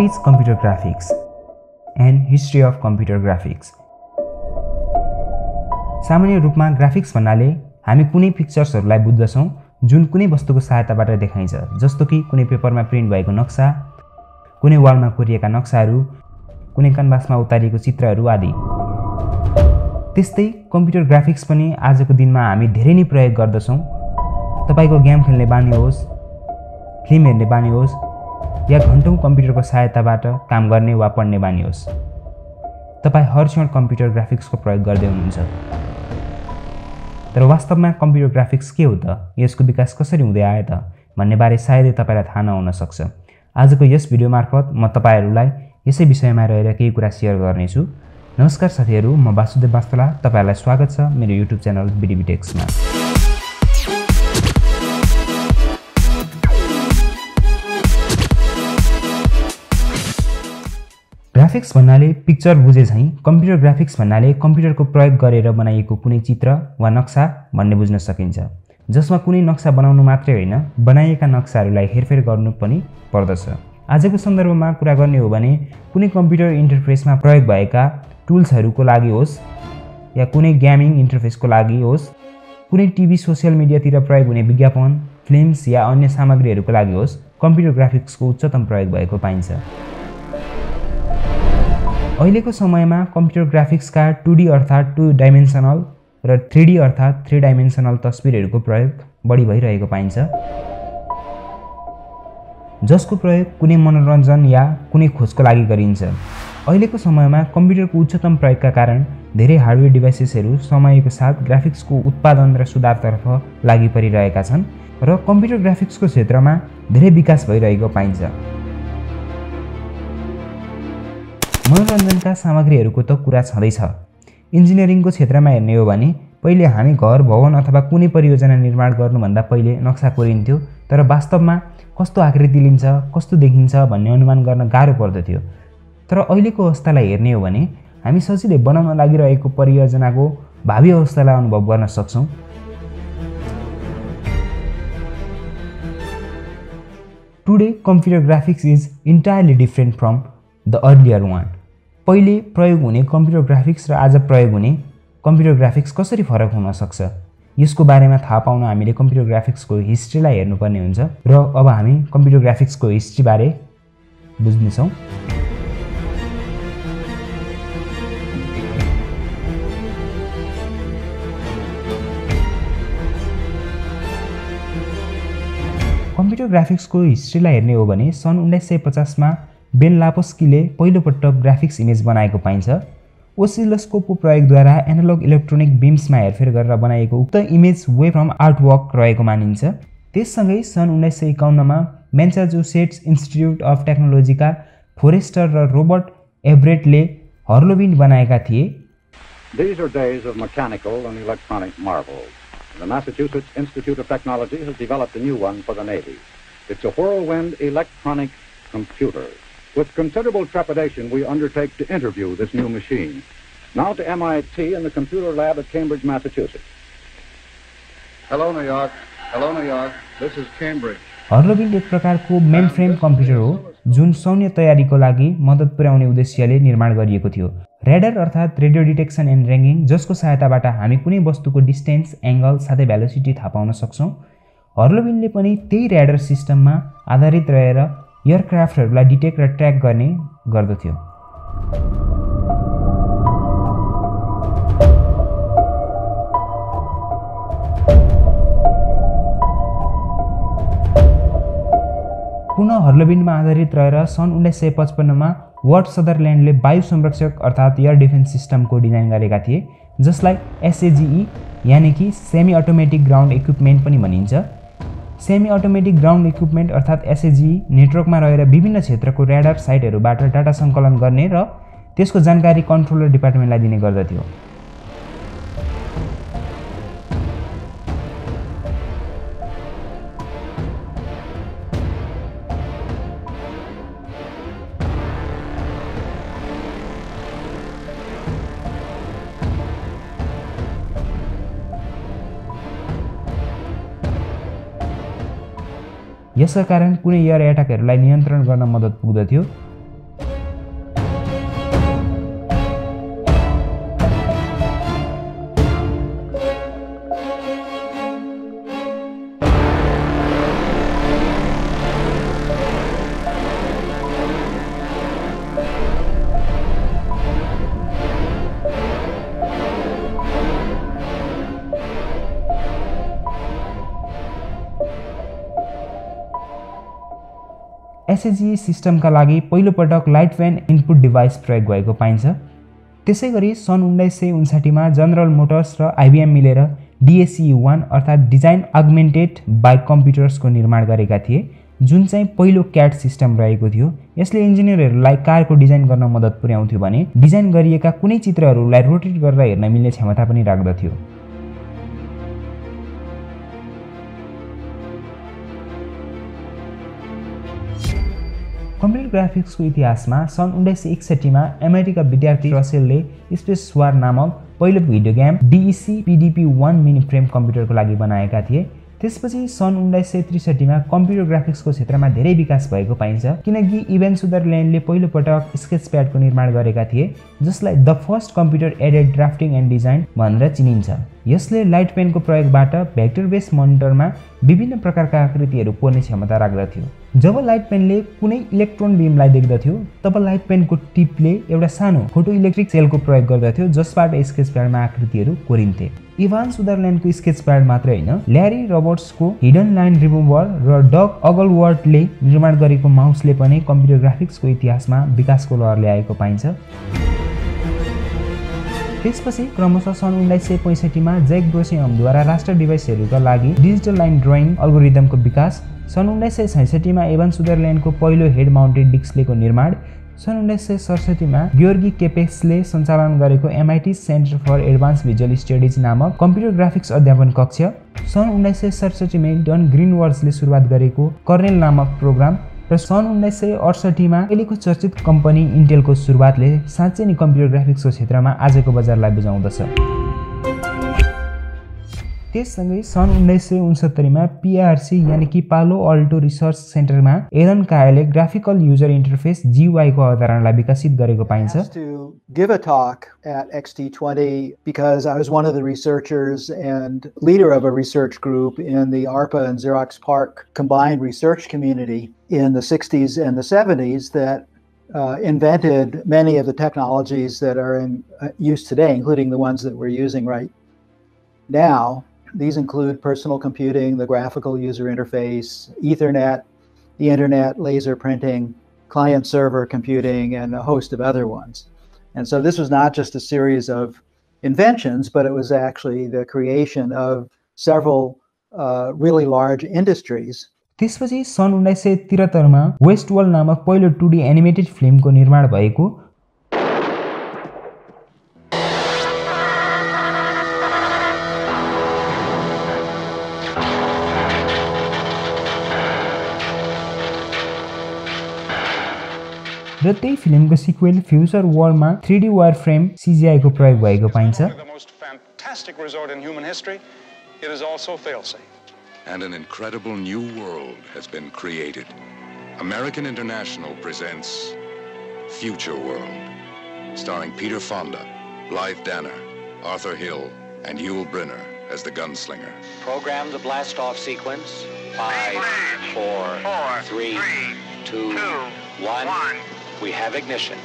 What is computer graphics? And history of computer graphics. सामान्य रूपमा graphics भन्नाले हामी कुनै पिक्चर्सहरुलाई बुझ्दछौं जुन कुनै वस्तुको सहायताबाट देखाइन्छ, जस्तो कि कुनै पेपरमा प्रिन्ट भएको नक्सा, कुनै वालमा कोरिएका नक्साहरू, कुनै क्यानभासमा उतारिएको चित्रहरू आदि। त्यस्तै कम्प्युटर ग्राफिक्स पनि आजको दिनमा हामी धेरै नै प्रयोग गर्दछौं। तपाईको गेम खेल्ने बानी होस्, फिल्म हेर्ने बानी होस्, या घण्टौं कम्प्युटरको सहायताबाट काम गर्ने वा पढ्ने बानी होस्, तपाई हर क्षण कम्प्युटर ग्राफिक्सको प्रयोग गर्दै हुनुहुन्छ। तर वास्तवमा कम्प्युटर ग्राफिक्स के हो त? यसको विकास कसरी हुँदै आयो त भन्ने बारे सायदै तपाईलाई थाहा नहुन सक्छ। आजको यस भिडियो मार्फत म तपाईहरुलाई यसै विषयमा रहेर केही कुरा शेयर गर्नेछु। नमस्कार साथीहरु, म वासुदेव वास्तोला, तपाईलाई स्वागत छ मेरो YouTube च्यानल BDB Techsमा। ग्राफिक्स भन्नाले पिक्चर बुझे झैं कम्प्युटर ग्राफिक्स भन्नाले कम्प्युटरको प्रयोग गरेर बनाइएको कुनै चित्र वा नक्सा भन्ने बुझ्न सकिन्छ, जसमा कुनै नक्सा बनाउनु मात्रै होइन बनाइएका नक्साहरूलाई हेरफेर गर्नु पनि पर्दछ। आजको सन्दर्भमा कुरा गर्ने हो भने कुनै कम्प्युटर इन्टरफेसमा प्रयोग भएका टुल्सहरूको लागि होस् या कुनै गेमिङ इन्टरफेसको लागि होस्, कुनै टिभी सोसियल मिडियातिर प्रयोग हुने विज्ञापन, फिल्म्स या अन्य सामग्रीहरूको लागि होस्, कम्प्युटर ग्राफिक्सको उच्चतम प्रयोग भएको पाइन्छ। अहिलेको समयमा कम्प्युटर ग्राफिक्सका 2D अर्थात् 2 डाइमेन्सनल र 3D अर्थात् 3 डाइमेन्सनल तस्बिरहरूको प्रयोग बढी भइरहेको पाइन्छ, जसको प्रयोग कुनै मनोरञ्जन या कुनै खोजको लागि गरिन्छ। अहिलेको समयमा कम्प्युटरको उच्चतम प्रयोगका कारण धेरै हार्डवेयर डिभाइसेसहरू समयको साथ ग्राफिक्सको उत्पादन र सुधारतर्फ लागि परिरहेका छन् र कम्प्युटर ग्राफिक्सको क्षेत्रमा धेरै विकास भइरहेको पाइन्छ। मनोरञ्जनका सामग्रीहरूको त कुरा छँदैछ। इन्जिनियरिङको क्षेत्रमा हेर्ने हो भने पहिले हामी घर, भवन अथवा कुनै परियोजना निर्माण गर्नुभन्दा पहिले नक्सा कोरिन्थ्यो, तर वास्तवमा कस्तो आकृति लिन्छ, कस्तो देखिन्छ भन्ने अनुमान गर्न गाह्रो पर्दथ्यो। तर अहिलेको अवस्थालाई हेर्ने हो भने हामी सजिलै बनाउन लागिरहेको परियोजनाको भावी अवस्थालाई अनुभव गर्न सक्छौँ। Today computer graphics is entirely different from the earlier one. पहिले प्रयोग हुने कम्प्युटर ग्राफिक्स र आज प्रयोग हुने कम्प्युटर ग्राफिक्स कसरी फरक हुन सक्छ, यसको बारेमा थाहा पाउन हामीले कम्प्युटर ग्राफिक्सको हिस्ट्रीलाई हेर्नुपर्ने हुन्छ र अब हामी कम्प्युटर ग्राफिक्सको हिस्ट्री बारे बुझ्नेछौँ। कम्प्युटर ग्राफिक्सको हिस्ट्रीलाई हेर्ने हो भने सन् 1950मा बेन लापोस्कीले पहिलोपटक ग्राफिक्स इमेज बनाएको पाइन्छ। ओसिलोस्कोपको प्रयोगद्वारा एनालग इलेक्ट्रोनिक बीम्समा हेरफेर गरेर बनाइएको उक्त इमेज वे फ्रम आर्टवर्क रहेको मानिन्छ। त्यससँगै सन् 1951मा म्यासाचुसेट्स इन्स्टिट्युट अफ टेक्नोलोजीका फोरेस्टर र रोबर्ट एभरेटले हर्लोविन बनाएका थिए। These are days of mechanical and electronic marvels. The Massachusetts Institute of Technology has developed a new one for the Navy. It's a whirlwind electronic computer. With considerable trepidation, we undertake to interview this new machine. Now to MIT and the computer lab at Cambridge, Massachusetts. Hello, New York. Hello, New York. This is Cambridge. हर्लोविन एक प्रकारको mainframe computer हो जुन सैन्य तयारीको लागि मद्दत पुर्याउने उद्देश्यले निर्माण गरिएको थियो। रेडार अर्थात् रेडियो डिटेक्सन एन्ड रेङ्गिङ, जसको सहायताबाट हामी कुनै वस्तुको डिस्टेन्स, एङ्गल साथै भेलोसिटी थाहा पाउन सक्छौँ। हर्लोविनले पनि त्यही रेडार सिस्टममा आधारित रहेर एयरक्राफ्टहरूलाई डिटेक्ट र ट्र्याक गर्ने गर्दथ्यो। पुनः हर्लोविनमा आधारित रहेर सन् 1955मा वाट सदरल्यान्डले वायु संरक्षक अर्थात् एयर डिफेन्स सिस्टमको डिजाइन गरेका थिए, जसलाई SAGE यानि कि सेमी अटोमेटिक ग्राउन्ड इक्विपमेन्ट पनि भनिन्छ। सेमी अटोमेटिक ग्राउन्ड इक्विपमेन्ट अर्थात् SAGE नेटवर्कमा रहेर विभिन्न क्षेत्रको ऱ्याडार साइटहरूबाट डाटा सङ्कलन गर्ने र त्यसको जानकारी कन्ट्रोलर डिपार्टमेन्टलाई दिने गर्दथ्यो। यसका कारण कुनै एयर एट्याकहरूलाई नियन्त्रण गर्न मद्दत पुग्दथ्यो। एसएचजी सिस्टमका लागि पहिलोपटक लाइट फ्यान इनपुट डिभाइस प्रयोग भएको पाइन्छ। त्यसैगरी सन् 1959 मा जनरल मोटर्स र आइबीएम मिलेर DAC-1 अर्थात् डिजाइन अग्मेन्टेड बाइ कम्प्युटर्सको निर्माण गरेका थिए, जुन चाहिँ पहिलो क्याट सिस्टम रहेको थियो। यसले इन्जिनियरहरूलाई कारको डिजाइन गर्न मद्दत पुर्याउँथ्यो भने डिजाइन गरिएका कुनै चित्रहरूलाई रोटेट गरेर हेर्न मिल्ने क्षमता पनि राख्दथ्यो। कम्प्युटर ग्राफिक्सको इतिहासमा सन् 1961 मा MIT का विद्यार्थी रसेलले स्पेस वार नामक पहिलो video game DEC-PDP-1 mini frame कम्प्युटरको लागि बनाएका थिए। त्यसपछि सन् 1963 मा कम्प्युटर ग्राफिक्सको क्षेत्रमा धेरै विकास भएको पाइन्छ, किनकि इभन सुदरल्यान्डले पहिलोपटक स्केच प्याडको निर्माण गरेका थिए, जसलाई the first computer aided drafting and design भनेर चिनिन्छ। यसले लाइट पेनको प्रयोगबाट भेक्टर बेस मोनिटरमा विभिन्न प्रकारका आकृतिहरू कोर्ने क्षमता राख्दथ्यो। जब लाइट पेनले कुनै इलेक्ट्रोन बीमलाई देख्दथ्यो, तब लाइट पेनको टिपले एउटा सानो फोटो इलेक्ट्रिक सेलको प्रयोग गर्दथ्यो, जसबाट स्केच प्याडमा आकृतिहरू कोरिन्थे। इभान सुदरल्यान्डको स्केच प्याड मात्रै होइन, ल्यारी रबर्ट्सको हिडन लाइन रिमुभर र डग अगलवर्टले निर्माण गरेको माउसले पनि कम्प्युटर ग्राफिक्सको इतिहासमा विकासको लहर ल्याएको पाइन्छ। त्यसपछि क्रमशः सन् 1965 मा जैक ब्रोसियमद्वारा राष्ट्र डिभाइसहरूका लागि डिजिटल लाइन ड्रइङ अल्गोरिदमको विकास, सन् 1966 मा इभान सुदरल्यान्डको पहिलो हेड माउन्टेड डिस्प्लेको निर्माण, सन् 1967 मा ग्योर्गी केपेक्सले सञ्चालन गरेको MIT centre for advance visual studies नामक कम्प्युटर ग्राफिक्स अध्यापन कक्ष, सन् 1967 मा डन ग्रिनवर्ड्सले सुरुवात गरेको कर्नेल नामक प्रोग्राम र सन् 1968 मा अहिलेको चर्चित कम्पनी इन्टेलको सुरुवातले साँच्चै नै कम्प्युटर ग्राफिक्सको क्षेत्रमा आजको बजारलाई बुझाउँदछ। त्यससँगै सन् 1969 मा PRC यानि कि पालो अल्टो रिसर्च सेन्टरमा एलन कायले ग्राफिकल युजर इन्टरफेस GUI को अवधारणालाई विकसित गरेको पाइन्छ। Give a talk at XT20 because I was one of the researchers and leader of a research group in the ARPA and Xerox PARC combined research community in the 60s and the 70s that invented many of the technologies that are in use today, including the ones that we're using right now. These include personal computing, the graphical user interface, Ethernet, the internet, laser printing, client-server computing, and a host of other ones. And so this was not just a series of inventions, but it was actually the creation of several really large industries. त्यसपछि सन् 1973 मा west world नामक पहिलो 2D animated फिल्मको निर्माण भएको, र त्यही फिल्मको सिक्वेल फ्युचर वर्ल्डमा 3D वायर फ्रेम CGI को प्रयोग भएको पाइन्छ। We have ignition.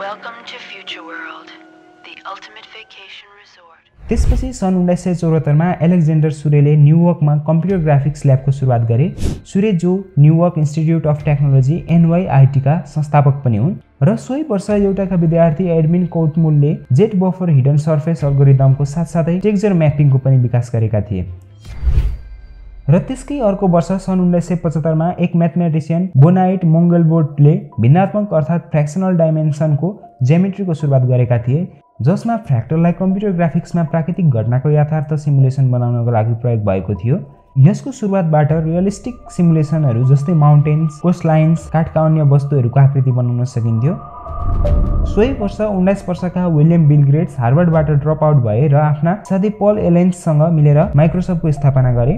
Welcome to Future World, the ultimate vacation resort. त्यसपछि सन् 1974 मा एलेक्जेन्डर सुरेले न्युयोर्कमा कम्प्युटर ग्राफिक्स ल्याबको सुरुवात गरे। सुरे जो New York institute of technology NYIT का संस्थापक पनि हुन् र सोही वर्ष एउटाका विद्यार्थी एडमिन कोटमुलले जेट बफर हिडन सर्फेस अल्गोरिदमको साथसाथै टेक्सचर म्यापिङको पनि विकास गरेका थिए। र त्यसकै अर्को वर्ष सन् 1975 मा एक म्याथमेटिसियन बोनाइट मोङ्गलबोटले भिन्नात्मक अर्थात् फ्र्याक्सनल डाइमेन्सनको ज्यामिट्रीको सुरुवात गरेका थिए, जसमा फ्र्याक्टललाई कम्प्युटर ग्राफिक्समा प्राकृतिक घटनाको यथार्थ सिमुलेसन बनाउनको लागि प्रयोग भएको थियो। यसको सुरुवातबाट रियलिस्टिक सिमुलेसनहरू जस्तै माउन्टेन्स, कोस्ट लाइन्स, काठका अन्य वस्तुहरूको आकृति बनाउन सकिन्थ्यो। सोही वर्ष 19 वर्षका विलियम बिलग्रेट्स हार्वर्डबाट ड्रप आउट भए र आफ्ना साथी पल एलेन्ससँग मिलेर माइक्रोसफ्टको स्थापना गरे।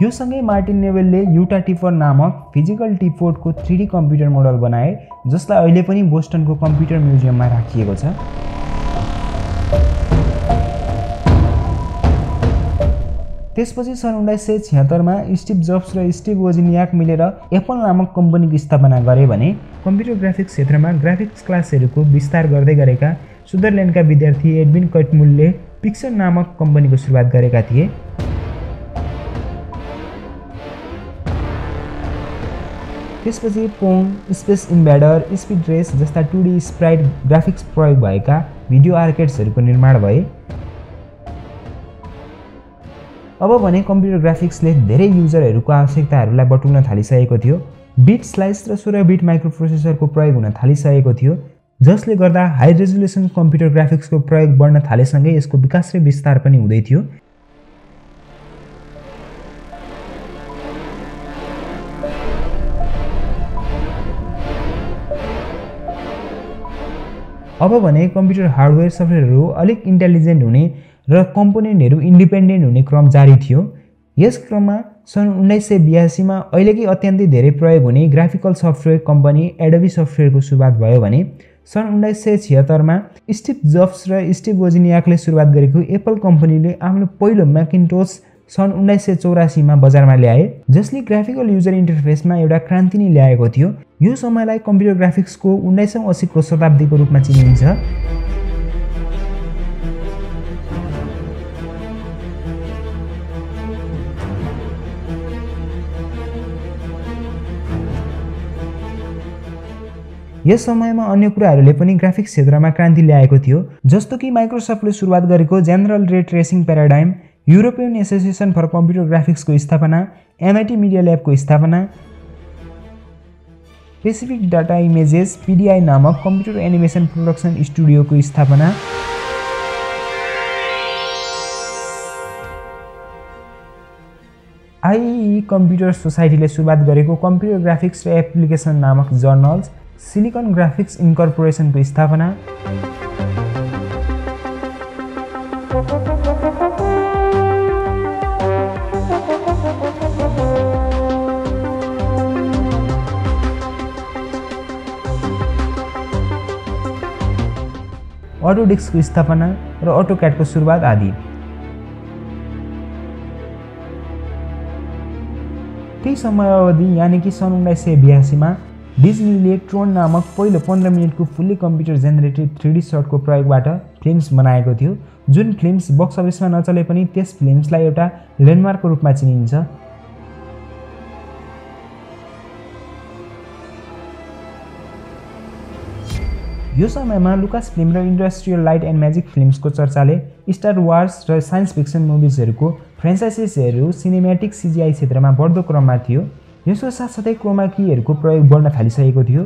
यो सँगै मार्टिन नेवेलले युटा टिफर नामक फिजिकल टिपोर्टको 3D कम्प्युटर मोडल बनाए, जसलाई अहिले पनि बोस्टनको कम्प्युटर म्युजियममा राखिएको छ। त्यसपछि सन् 1976 मा स्टिभ जब्स र स्टिभ वोजनियाक मिलेर एप्पल नामक कम्पनीको स्थापना गरे भने कम्प्युटर ग्राफिक्स क्षेत्रमा ग्राफिक्स क्लासहरूको विस्तार गर्दै गरेका सुदरल्यान्डका विद्यार्थी एडविन कटमुलले पिक्सल नामक कम्पनीको सुरुवात गरेका थिए। त्यस Pong space invader speed race जस्ता 2D स्प्राइट ग्राफिक्स प्रयोग भएका भिडियो आर्केड्सहरुको निर्माण भए। अब भने कम्प्युटर ग्राफिक्सले धेरै युजरहरुको आवश्यकताहरुलाई बटुल्न थालिसकेको थियो। बिट स्लाइस र 16 बिट माइक्रोप्रोसेसरको प्रयोग हुन थालिसकेको थियो, जसले गर्दा हाई रेजोल्युसन कम्प्युटर ग्राफिक्सको प्रयोग बढ्न थालेसँगै यसको विकास र विस्तार पनि हुँदै थियो। अब भने कम्प्युटर हार्डवेयर सफ्टवेयरहरु अलिक इन्टेलिजेन्ट हुने र कम्पोनेन्टहरु इन्डिपेन्डेन्ट हुने क्रम जारी थियो। यस क्रममा सन् 1982 मा अहिलेकै अत्यन्तै धेरै प्रयोग हुने ग्राफिकल सफ्टवेयर कम्पनी एडोबी सफ्टवेयरको सुरुवात भयो भने सन् 1976 मा स्टिभ जब्स र स्टिभ वोजनियाकले सुरुवात गरेको एप्पल कम्पनीले आफ्नो पहिलो म्याकिन्टोस सन् 1984 मा बजारमा ल्याए, जसले ग्राफिकल युजर इन्टरफेसमा एउटा क्रान्ति नै ल्याएको थियो। यो समयलाई कम्प्युटर ग्राफिक्सको 1980 को शताब्दीको रूपमा चिनिन्छ। यस समयमा अन्य कुराहरूले पनि ग्राफिक्स क्षेत्रमा क्रान्ति ल्याएको थियो, जस्तो कि माइक्रोसफ्टले सुरुवात गरेको general ray tracing paradigm, European association for computer ग्राफिक्सको स्थापना, एमआईटी मिडिया ल्याबको स्थापना, स्पेसिफिक डाटा इमेजेस पीडीआई नामक कम्प्युटर एनिमेसन प्रोडक्सन स्टुडियोको स्थापना। आईई कम्प्युटर सोसाइटीले सुरुवात गरेको कम्प्युटर ग्राफिक्स र एप्लिकेसन नामक जर्नल्स, सिलिकन ग्राफिक्स इन्कर्पोरेसनको स्थापना। ऑटोडेस्कको स्थापना र ऑटोक्याडको सुरुवात आदि। त्यही समय अवधि यानी कि सन् 1982 मा डिज्नीले ट्रोन नामक पहिलो 15 मिनटको फुल्ली कम्प्युटर जेनेरेटेड 3D सर्टको प्रयोगबाट फिल्म्स बनाएको थियो, जुन फिल्म्स बक्स अफिसमा नचले पनि त्यस फिल्म्सलाई एउटा ल्यान्डमार्कको रूपमा चिनिन्छ। यो समयमा लुकास फिल्म र इन्डस्ट्रियल लाइट एन्ड म्याजिक फिल्म्सको चर्चाले स्टार वार्स र साइन्स फिक्सन मुभिजहरूको फ्रेन्चाइसिसहरू सिनेम्याटिक सिजिआई क्षेत्रमा बढ्दो क्रममा थियो। यसको साथसाथै क्रोमाकीहरुको प्रयोग बढ्न थालिसकेको थियो।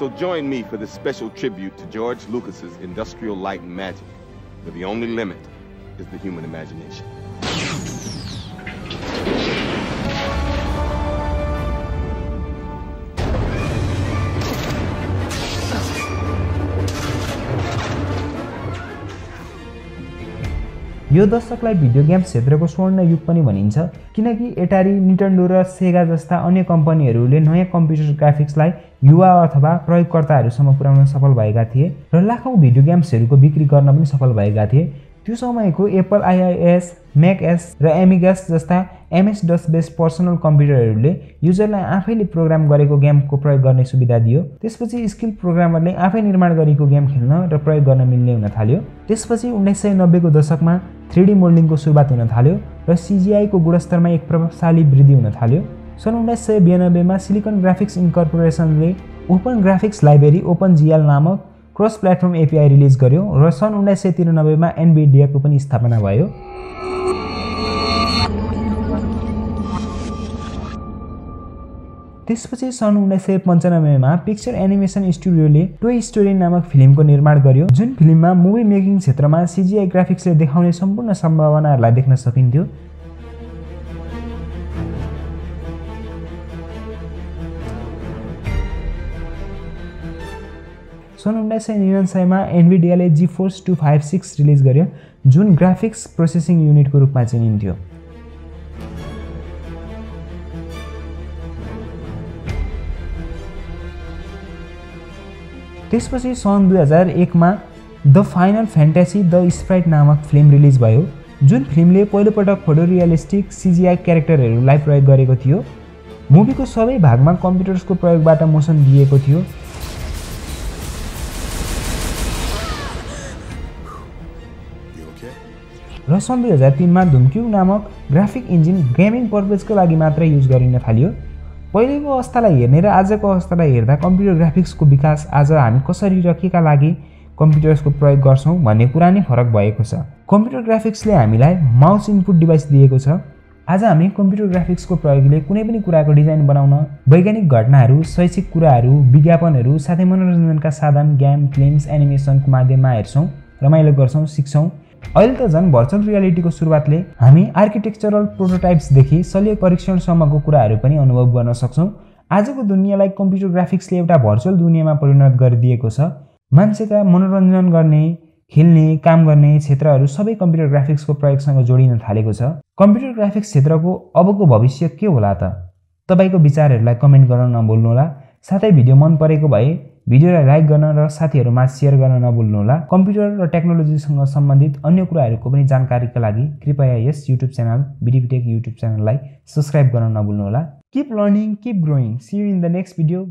So join me for this special tribute to George Lucas's industrial light and magic. But the only limit is the human imagination. यो दशकलाई भिडियो गेम क्षेत्रको स्वर्ण युग पनि भनिन्छ, किनकि एटारी, निन्टेन्डो र सेगा जस्ता अन्य कम्पनीहरूले नयाँ कम्प्युटर ग्राफिक्सलाई युवा अथवा प्रयोगकर्ताहरूसम्म पुर्याउन सफल भएका थिए र लाखौं भिडियो गेम्सहरूको बिक्री गर्न पनि सफल भएका थिए। त्यो समयको एप्पल आइआइएस, म्याकएस र एमिगास जस्ता MS-DOS बेस्ड पर्सनल कम्प्युटरहरूले युजरलाई आफैले प्रोग्राम गरेको गेमको प्रयोग गर्ने सुविधा दियो। त्यसपछि स्किल प्रोग्रामरले आफै निर्माण गरेको गेम खेल्न र प्रयोग गर्न मिल्ने हुन थाल्यो। त्यसपछि 1990 को दशकमा 3D मोल्डिङको सुरुवात हुन थाल्यो र CGI को गुणस्तरमा एक प्रभावशाली वृद्धि हुन थाल्यो। सन् 1992 मा सिलिकन ग्राफिक्स इन्कर्पोरेसनले ओपन ग्राफिक्स लाइब्रेरी OpenGL नामक क्रस प्लेटफर्म API रिलिज गर्यो र सन् 1993 मा NVIDIA को पनि स्थापना भयो। त्यसपछि सन् 1995 मा पिक्चर एनिमेसन स्टुडियोले टोय स्टोरी नामक फिल्मको निर्माण गर्यो, जुन फिल्ममा मुभी मेकिङ क्षेत्रमा CGI ग्राफिक्सले देखाउने सम्पूर्ण सम्भावनाहरूलाई देख्न सकिन्थ्यो। सन् 1999 मा एनभिडियाले GeForce 256 रिलिज गर्यो, जुन ग्राफिक्स प्रोसेसिङ युनिटको रूपमा चिनिन्थ्यो। त्यसपछि सन् 2001 मा the final fantasy the sprite नामक फिल्म रिलिज भयो, जुन फिल्मले पहिलोपटक फोटो रियलिस्टिक CGI क्यारेक्टरहरूलाई प्रयोग गरेको थियो। मुभीको सबै भागमा कम्प्युटर्सको प्रयोगबाट मोसन दिएको थियो। र सन् 2003 में धुमक्यू नामक ग्राफिक इंजिन गेमिंग पर्पज को लागि मात्र यूज गरिन थालियो। पहिलेको अवस्थालाई हेर्ने र आजको अवस्थालाई हेर्दा कम्प्युटर ग्राफिक्स को विकास आज हामी कसरी र केका लागि कम्प्युटर्स को प्रयोग गर्छौं भन्ने कुरा नै फरक भएको छ। कम्प्युटर ग्राफिक्सले हामीलाई माउस इनपुट डिभाइस दिएको छ। आज हामी कम्प्युटर ग्राफिक्स को प्रयोगले कुनै पनि कुराको डिजाइन बनाउन, वैज्ञानिक घटनाहरू, शैक्षिक कुराहरू, विज्ञापनहरू साथै मनोरञ्जनका साधन, गेम, फिल्म्स, एनिमेसन को माध्यममा हेर्छौं, रमाइलो गर्छौं, सिक्छौं। अहिले त झन् भर्चुअल रियालिटी को सुरुवातले हामी आर्किटेक्चरल प्रोटोटाइप्स देखि शल्य परीक्षणसम्मको कुराहरू पनि अनुभव गर्न सक्छौं। आजको दुनियालाई कम्प्युटर ग्राफिक्सले एउटा भर्चुअल दुनियामा परिणत गरिदिएको छ। मान्छेका मनोरञ्जन गर्ने, खेल्ने, काम गर्ने क्षेत्रहरू सबै कम्प्युटर ग्राफिक्सको प्रयोगसँग जोडिन थालेको छ। कम्प्युटर ग्राफिक्स क्षेत्रको अबको भविष्य के होला त? तपाईको विचारहरूलाई कमेन्ट गर्न नभुल्नुहोला। साथै भिडियो मन परेको भए भिडियोलाई लाइक गर्न र साथीहरुमा शेयर गर्न नभुल्नुहोला। कम्प्युटर र टेक्नोलोजीसँग सम्बन्धित अन्य कुराहरुको पनि जानकारीका लागि कृपया यस YouTube च्यानल BDBTech YouTube च्यानललाई सब्स्क्राइब गर्न नभुल्नुहोला। Keep learning, keep growing. See you in the next video.